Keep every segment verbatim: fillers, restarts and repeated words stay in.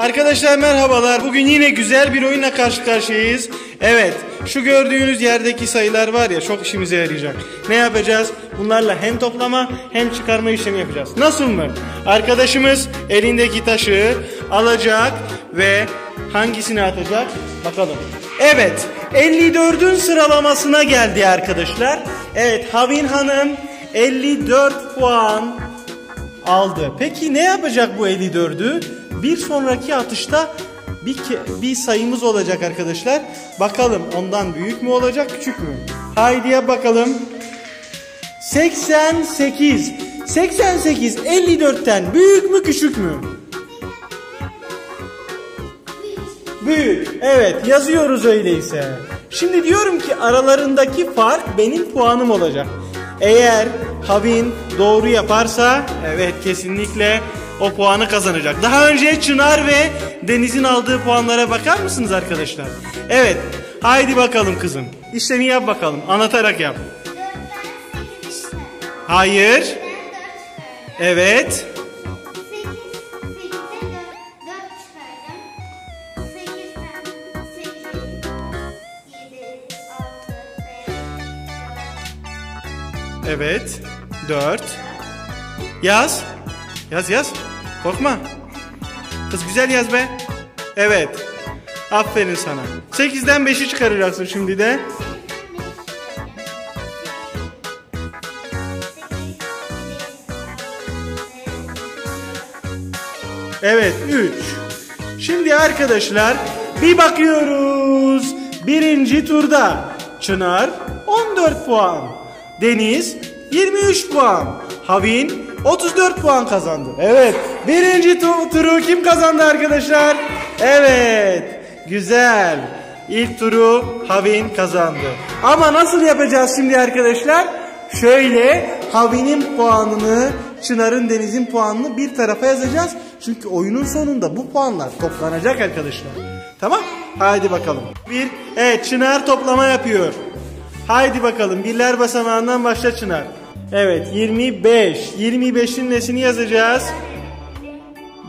Arkadaşlar merhabalar. Bugün yine güzel bir oyunla karşı karşıyayız. Evet, şu gördüğünüz yerdeki sayılar var ya, çok işimize yarayacak. Ne yapacağız? Bunlarla hem toplama hem çıkarma işlemi yapacağız. Nasıl mı? Arkadaşımız elindeki taşı alacak ve hangisini atacak? Bakalım. Evet, elli dördün sıralamasına geldi arkadaşlar. Evet, Havin Hanım elli dört puan aldı. Peki ne yapacak bu elli dördü? Bir sonraki atışta bir, bir sayımız olacak arkadaşlar. Bakalım ondan büyük mü olacak, küçük mü? Haydiye bakalım. seksen sekiz. seksen sekiz elli dörtten büyük mü, küçük mü? Büyük. Evet, yazıyoruz öyleyse. Şimdi diyorum ki aralarındaki fark benim puanım olacak. Eğer Havin doğru yaparsa evet kesinlikle o puanı kazanacak. Daha önce Çınar ve Deniz'in aldığı puanlara bakar mısınız arkadaşlar? Evet, haydi bakalım kızım. İşlemi yap bakalım, anlatarak yap. Hayır. Evet. Evet. dört. Yaz. Yaz yaz. Korkma. Kız güzel yaz be. Evet. Aferin sana. sekizden beşi çıkaracaksın şimdi de. Evet, üç. Şimdi arkadaşlar bir bakıyoruz. Birinci turda Çınar on dört puan. Deniz yirmi üç puan. Havin otuz dört puan kazandı. Evet. Birinci tu turu kim kazandı arkadaşlar? Evet. Güzel. İlk turu Havin kazandı. Ama nasıl yapacağız şimdi arkadaşlar? Şöyle Havin'in puanını, Çınar'ın, Deniz'in puanını bir tarafa yazacağız. Çünkü oyunun sonunda bu puanlar toplanacak arkadaşlar. Tamam? Haydi bakalım. Bir, evet, Çınar toplama yapıyor. Haydi bakalım, birler basamağından başla Çınar. Evet, yirmi beş. yirmi beşin nesini yazacağız?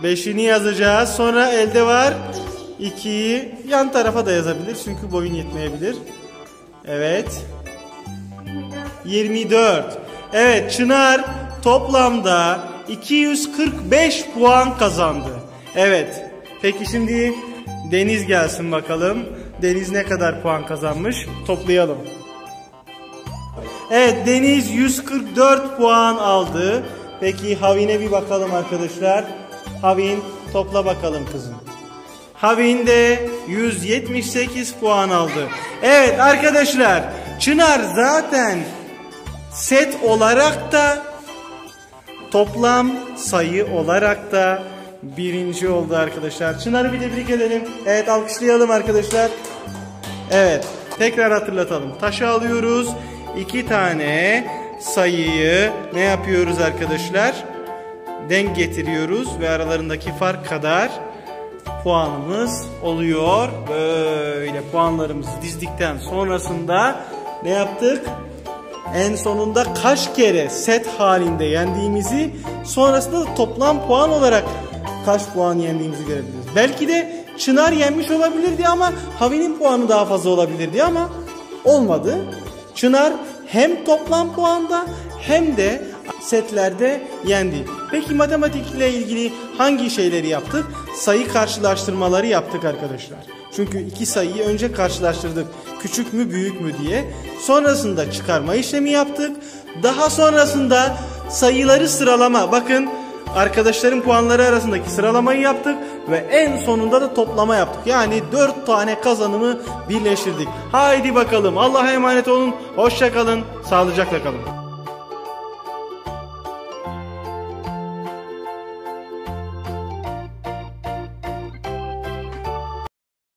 beşini yazacağız. Sonra elde var ikiyi. Yan tarafa da yazabilir çünkü boyun yetmeyebilir. Evet. yirmi dört. Evet, Çınar toplamda iki yüz kırk beş puan kazandı. Evet. Peki şimdi Deniz gelsin bakalım. Deniz ne kadar puan kazanmış? Toplayalım. Evet, Deniz yüz kırk dört puan aldı. Peki Havin'e bir bakalım arkadaşlar. Havin topla bakalım kızım. Havin de yüz yetmiş sekiz puan aldı. Evet arkadaşlar, Çınar zaten set olarak da toplam sayı olarak da birinci oldu arkadaşlar. Çınar'ı bir tebrik edelim. Evet, alkışlayalım arkadaşlar. Evet, tekrar hatırlatalım. Taşı alıyoruz. İki tane sayıyı ne yapıyoruz arkadaşlar? Denk getiriyoruz ve aralarındaki fark kadar puanımız oluyor. Böyle puanlarımızı dizdikten sonrasında ne yaptık? En sonunda kaç kere set halinde yendiğimizi, sonrasında da toplam puan olarak kaç puan yendiğimizi görebiliriz. Belki de Çınar yenmiş olabilirdi ama Havin'in puanı daha fazla olabilirdi ama olmadı. Çınar hem toplam puanda hem de setlerde yendi. Peki matematikle ilgili hangi şeyleri yaptık? Sayı karşılaştırmaları yaptık arkadaşlar. Çünkü iki sayıyı önce karşılaştırdık. Küçük mü, büyük mü diye. Sonrasında çıkarma işlemi yaptık. Daha sonrasında sayıları sıralama. Bakın, arkadaşların puanları arasındaki sıralamayı yaptık ve en sonunda da toplama yaptık. Yani dört tane kazanımı birleştirdik. Haydi bakalım, Allah'a emanet olun, hoşça kalın, sağlıcakla kalın.